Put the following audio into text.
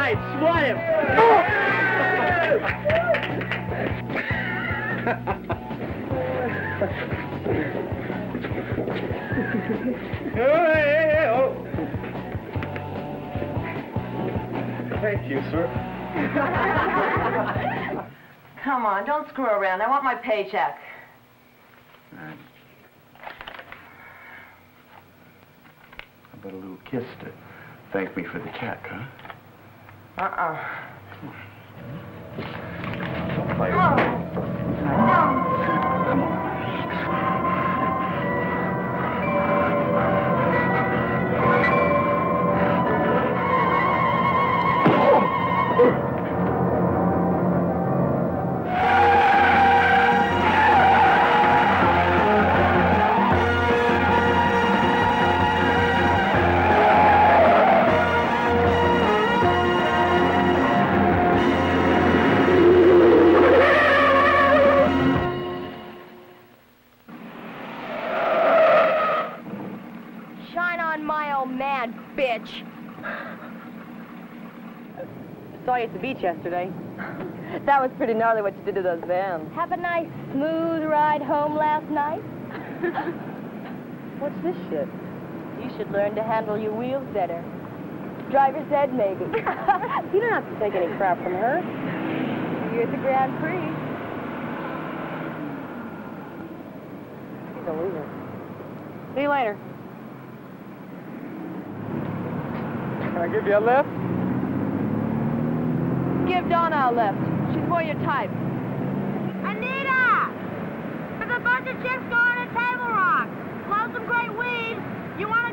right, swat him. Thank you, sir. Come on, don't screw around. I want my paycheck. How about a little kiss to thank me for the check, huh? Don't play with me. Come on. At the beach yesterday. That was pretty gnarly what you did to those vans. Have a nice smooth ride home last night. What's this shit? You should learn to handle your wheels better. Driver's ed, maybe. You don't have to take any crap from her. You're at the Grand Prix. She's a loser. See you later. Can I give you a lift? Give Donna a lift. She's more your type. Anita! There's a bunch of chicks going to Table Rock. Blow some great weed. You want to